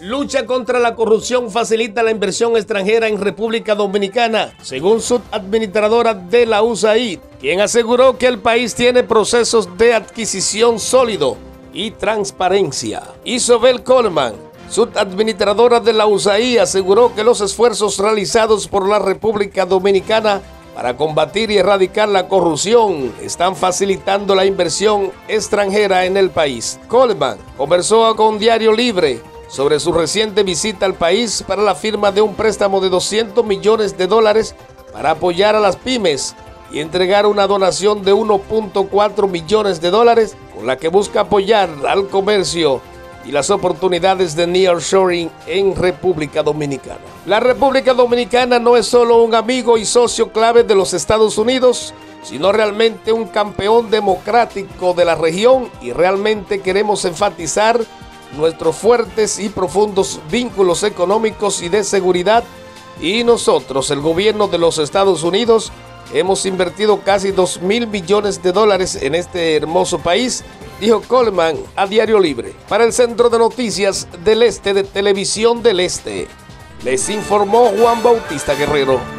Lucha contra la corrupción facilita la inversión extranjera en República Dominicana, según subadministradora de la USAID, quien aseguró que el país tiene procesos de adquisición sólido y transparencia. Isabel Coleman, subadministradora de la USAID, aseguró que los esfuerzos realizados por la República Dominicana para combatir y erradicar la corrupción están facilitando la inversión extranjera en el país. Coleman conversó con Diario Libre sobre su reciente visita al país para la firma de un préstamo de $200 millones para apoyar a las pymes y entregar una donación de $1.4 millones con la que busca apoyar al comercio y las oportunidades de nearshoring en República Dominicana. La República Dominicana no es solo un amigo y socio clave de los Estados Unidos, sino realmente un campeón democrático de la región, y realmente queremos enfatizar nuestros fuertes y profundos vínculos económicos y de seguridad, y nosotros, el gobierno de los Estados Unidos, hemos invertido casi $2.000 millones en este hermoso país, dijo Coleman a Diario Libre. Para el Centro de Noticias del Este de Televisión del Este, les informó Juan Bautista Guerrero.